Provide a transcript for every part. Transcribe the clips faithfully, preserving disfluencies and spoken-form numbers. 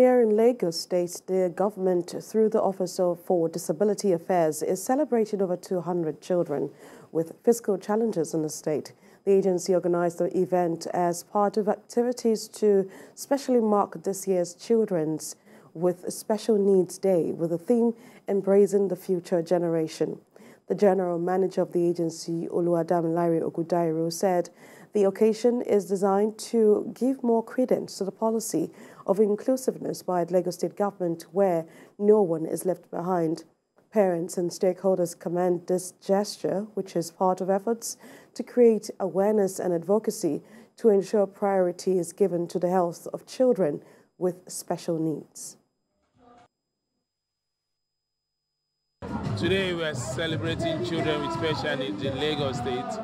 Here in Lagos State, the government, through the Office for Disability Affairs, is celebrating over two hundred children with fiscal challenges in the state. The agency organized the event as part of activities to specially mark this year's Children's with Special Needs Day with the theme Embracing the Future Generation. The general manager of the agency, Oluwadamilare Ogundairo, said the occasion is designed to give more credence to the policy of inclusiveness by the Lagos State government, where no one is left behind. Parents and stakeholders commend this gesture, which is part of efforts to create awareness and advocacy to ensure priority is given to the health of children with special needs. Today we are celebrating children with special needs in Lagos State.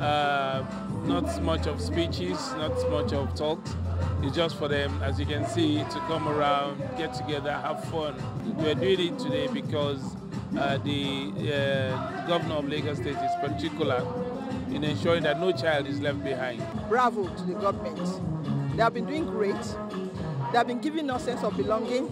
Uh, not much of speeches, not much of talks. It's just for them, as you can see, to come around, get together, have fun. We're doing it today because uh, the uh, governor of Lagos State is particular in ensuring that no child is left behind. Bravo to the government. They have been doing great. They have been giving us a sense of belonging.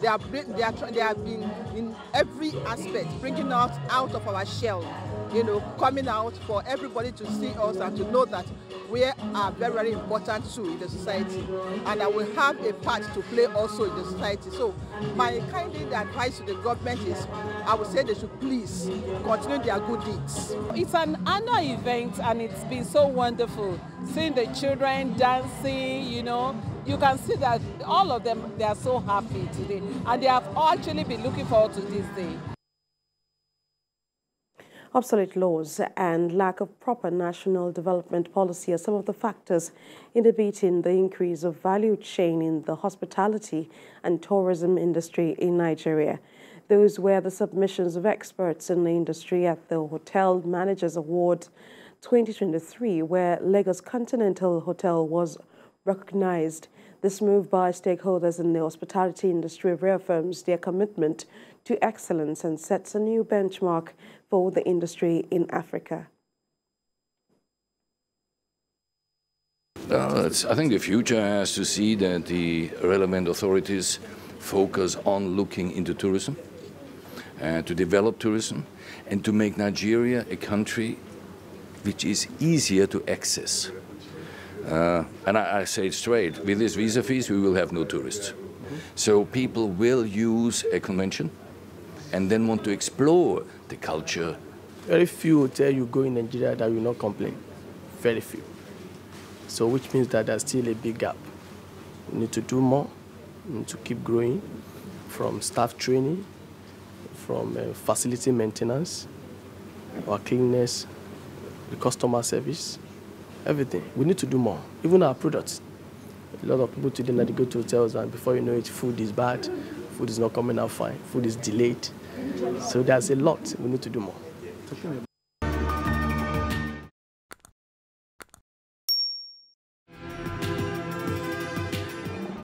They have been, they are, they have been in every aspect, bringing us out of our shell, you know, coming out for everybody to see us and to know that we are very, very important too in the society. And that we have a part to play also in the society. So my kind advice to the government is, I would say they should please continue their good deeds. It's an annual event and it's been so wonderful, seeing the children dancing, you know. You can see that all of them, they are so happy today, and they have actually been looking forward to this day. Obsolete laws and lack of proper national development policy are some of the factors inhibiting the increase of value chain in the hospitality and tourism industry in Nigeria. Those were the submissions of experts in the industry at the Hotel Manager's Award twenty twenty-three, where Lagos Continental Hotel was recognized. This move by stakeholders in the hospitality industry reaffirms their commitment to excellence and sets a new benchmark for the industry in Africa. Uh, it's, I think the future has to see that the relevant authorities focus on looking into tourism, uh, to develop tourism, and to make Nigeria a country which is easier to access. Uh, and I, I say it straight, with these visa fees, we will have no tourists. So people will use a convention and then want to explore the culture. Very few hotels you go in Nigeria that will not complain. Very few. So which means that there's still a big gap. We need to do more, we need to keep growing, from staff training, from uh, facility maintenance, our cleanliness, the customer service. Everything. We need to do more, even our products. A lot of people today now they go to hotels and before you know it, food is bad, food is not coming out fine, food is delayed. So there's a lot we need to do more.